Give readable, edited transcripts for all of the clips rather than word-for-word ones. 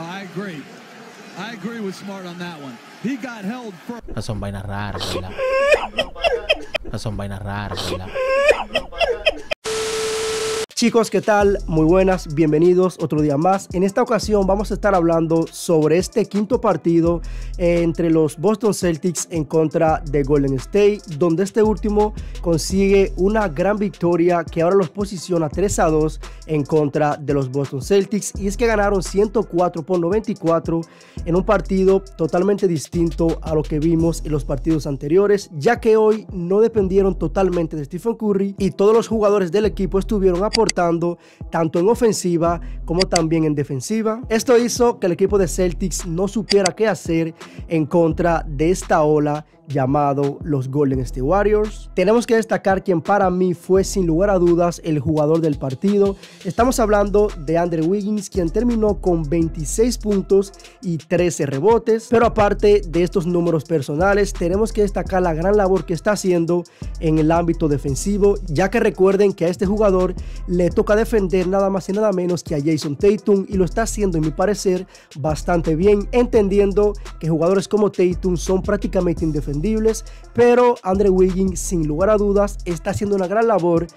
I agree with Smart on that one. He got held for... Esas son vainas raras, ¿verdad? Esas son vainas raras, ¿verdad? Chicos, ¿qué tal? Muy buenas, bienvenidos otro día más. En esta ocasión vamos a estar hablando sobre este quinto partido entre los Boston Celtics en contra de Golden State, donde este último consigue una gran victoria que ahora los posiciona 3-2 en contra de los Boston Celtics, y es que ganaron 104-94 en un partido totalmente distinto a lo que vimos en los partidos anteriores, ya que hoy no dependieron totalmente de Stephen Curry y todos los jugadores del equipo estuvieron aportando tanto en ofensiva como también en defensiva. Esto hizo que el equipo de Celtics no supiera qué hacer en contra de esta ola llamado los Golden State Warriors. Tenemos que destacar quien para mí fue sin lugar a dudas el jugador del partido. Estamos hablando de Andrew Wiggins, quien terminó con 26 puntos y 13 rebotes. Pero aparte de estos números personales, tenemos que destacar la gran labor que está haciendo en el ámbito defensivo, ya que recuerden que a este jugador le toca defender nada más y nada menos que a Jayson Tatum, y lo está haciendo, en mi parecer, bastante bien, entendiendo que jugadores como Tatum son prácticamente indefendibles, pero Andrew Wiggins sin lugar a dudas está haciendo una gran labor,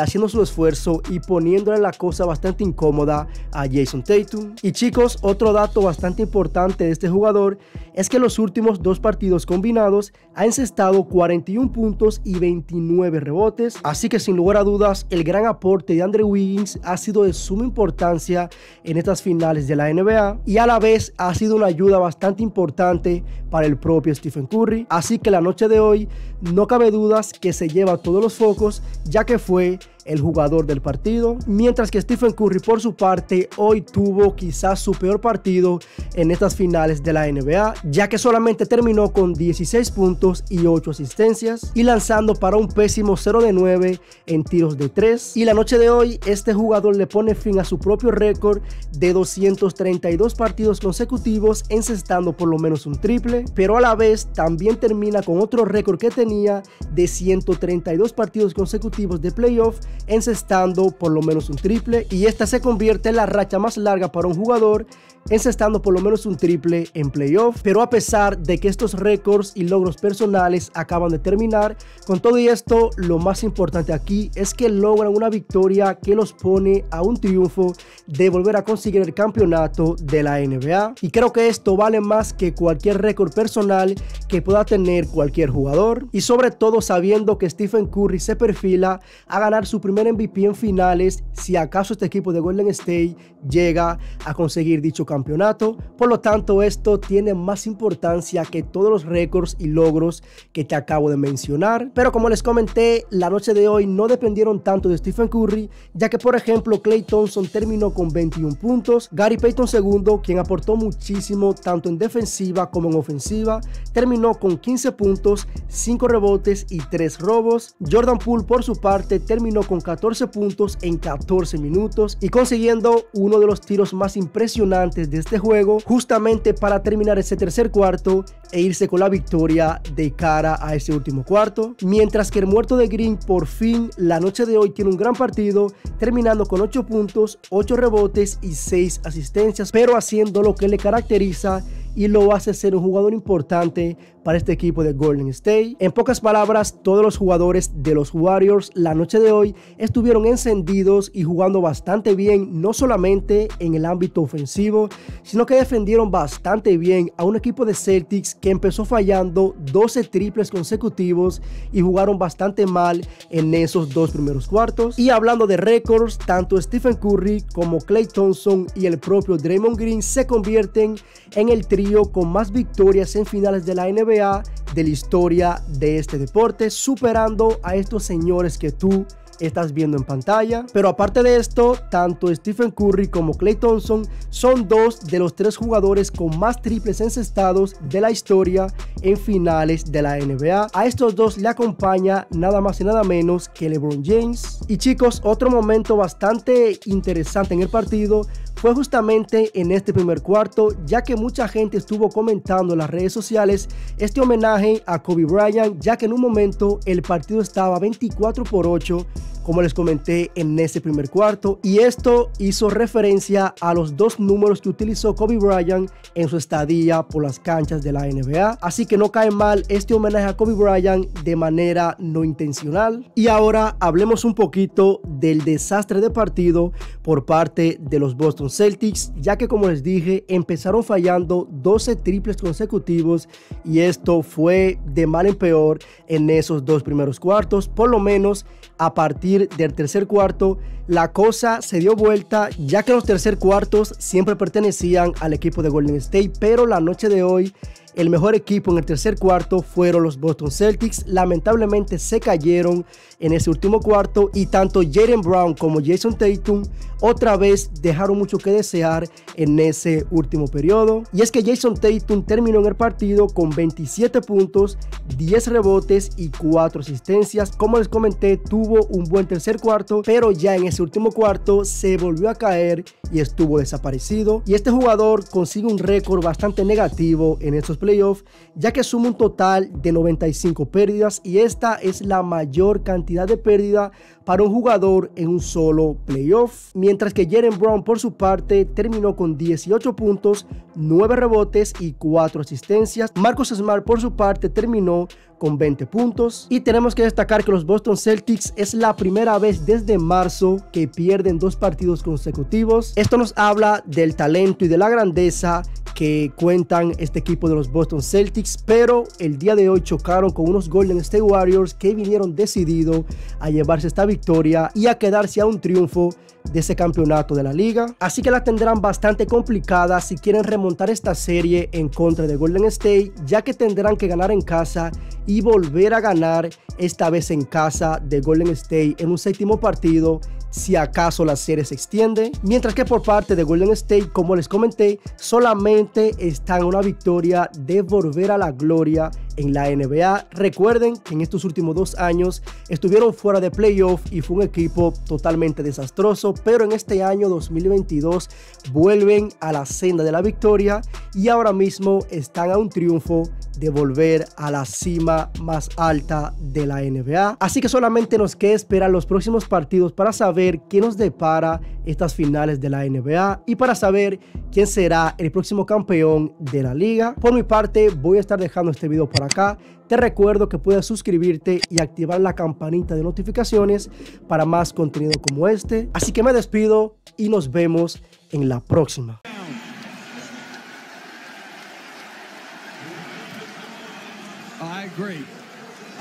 haciendo su esfuerzo y poniéndole la cosa bastante incómoda a Jayson Tatum. Y chicos, otro dato bastante importante de este jugador es que los últimos dos partidos combinados ha encestado 41 puntos y 29 rebotes, así que sin lugar a dudas el gran aporte de Andrew Wiggins ha sido de suma importancia en estas finales de la NBA, y a la vez ha sido una ayuda bastante importante para el propio Stephen Curry. Así que la noche de hoy no cabe dudas que se lleva todos los focos, ya que fue el jugador del partido, mientras que Stephen Curry por su parte hoy tuvo quizás su peor partido en estas finales de la NBA, ya que solamente terminó con 16 puntos y 8 asistencias y lanzando para un pésimo 0 de 9 en tiros de 3. Y la noche de hoy este jugador le pone fin a su propio récord de 232 partidos consecutivos encestando por lo menos un triple, pero a la vez también termina con otro récord que tenía de 132 partidos consecutivos de playoff encestando por lo menos un triple, y esta se convierte en la racha más larga para un jugador encestando por lo menos un triple en playoff. Pero a pesar de que estos récords y logros personales acaban de terminar, con todo y esto lo más importante aquí es que logran una victoria que los pone a un triunfo de volver a conseguir el campeonato de la NBA, y creo que esto vale más que cualquier récord personal que pueda tener cualquier jugador, y sobre todo sabiendo que Stephen Curry se perfila a ganar su primer MVP en finales si acaso este equipo de Golden State llega a conseguir dicho campeonato. Por lo tanto, esto tiene más importancia que todos los récords y logros que te acabo de mencionar. Pero como les comenté, la noche de hoy no dependieron tanto de Stephen Curry, ya que por ejemplo Klay Thompson terminó con 21 puntos, Gary Payton II, quien aportó muchísimo tanto en defensiva como en ofensiva, terminó con 15 puntos, 5 rebotes y 3 robos. Jordan Poole por su parte terminó con 14 puntos en 14 minutos y consiguiendo uno de los tiros más impresionantes de este juego, justamente para terminar ese tercer cuarto e irse con la victoria de cara a ese último cuarto. Mientras que el muerto de Green por fin la noche de hoy tiene un gran partido, terminando con 8 puntos, 8 rebotes y 6 asistencias, pero haciendo lo que le caracteriza y lo hace ser un jugador importante para este equipo de Golden State. En pocas palabras, todos los jugadores de los Warriors la noche de hoy estuvieron encendidos y jugando bastante bien, no solamente en el ámbito ofensivo, sino que defendieron bastante bien a un equipo de Celtics que empezó fallando 12 triples consecutivos y jugaron bastante mal en esos dos primeros cuartos. Y hablando de récords, tanto Stephen Curry como Klay Thompson y el propio Draymond Green se convierten en el trío con más victorias en finales de la NBA de la historia de este deporte, superando a estos señores que tú estás viendo en pantalla. Pero aparte de esto, tanto Stephen Curry como Klay Thompson son dos de los tres jugadores con más triples encestados de la historia en finales de la NBA. A estos dos le acompaña nada más y nada menos que LeBron James. Y chicos, otro momento bastante interesante en el partido fue justamente en este primer cuarto, ya que mucha gente estuvo comentando en las redes sociales este homenaje a Kobe Bryant, ya que en un momento el partido estaba 24-8 como les comenté en ese primer cuarto, y esto hizo referencia a los dos números que utilizó Kobe Bryant en su estadía por las canchas de la NBA, así que no cae mal este homenaje a Kobe Bryant de manera no intencional. Y ahora hablemos un poquito del desastre de partido por parte de los Boston Celtics, ya que como les dije empezaron fallando 12 triples consecutivos y esto fue de mal en peor en esos dos primeros cuartos. Por lo menos a partir del tercer cuarto la cosa se dio vuelta, ya que los tercer cuartos siempre pertenecían al equipo de Golden State, pero la noche de hoy el mejor equipo en el tercer cuarto fueron los Boston Celtics. Lamentablemente se cayeron en ese último cuarto y tanto Jaylen Brown como Jayson Tatum otra vez dejaron mucho que desear en ese último periodo. Y es que Jayson Tatum terminó en el partido con 27 puntos, 10 rebotes y 4 asistencias. Como les comenté, tuvo un buen tercer cuarto, pero ya en ese último cuarto se volvió a caer y estuvo desaparecido. Y este jugador consigue un récord bastante negativo en estos playoffs, ya que suma un total de 95 pérdidas y esta es la mayor cantidad de pérdida para un jugador en un solo playoff, mientras que Jaylen Brown por su parte terminó con 18 puntos, 9 rebotes y 4 asistencias. Marcos Smart por su parte terminó con 20 puntos. Y tenemos que destacar que los Boston Celtics es la primera vez desde marzo que pierden dos partidos consecutivos. Esto nos habla del talento y de la grandeza que cuentan este equipo de los Boston Celtics, pero el día de hoy chocaron con unos Golden State Warriors que vinieron decididos a llevarse esta victoria y a quedarse a un triunfo de ese campeonato de la liga, así que la tendrán bastante complicada si quieren remontar esta serie en contra de Golden State, ya que tendrán que ganar en casa y volver a ganar esta vez en casa de Golden State en un séptimo partido si acaso la serie se extiende, mientras que por parte de Golden State, como les comenté, solamente están a una victoria de volver a la gloria en la NBA. Recuerden que en estos últimos 2 años estuvieron fuera de playoff y fue un equipo totalmente desastroso, pero en este año 2022 vuelven a la senda de la victoria y ahora mismo están a un triunfo de volver a la cima más alta de la NBA. Así que solamente nos queda esperar los próximos partidos para saber qué nos depara estas finales de la NBA y para saber quién será el próximo campeón de la liga. Por mi parte voy a estar dejando este video por acá. Te recuerdo que puedes suscribirte y activar la campanita de notificaciones para más contenido como este. Así que me despido y nos vemos en la próxima.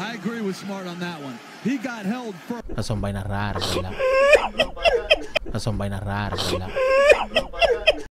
I agree with Smart on that one. He got held for... Son vainas raras, ¿verdad? Son vainas raras, ¿verdad?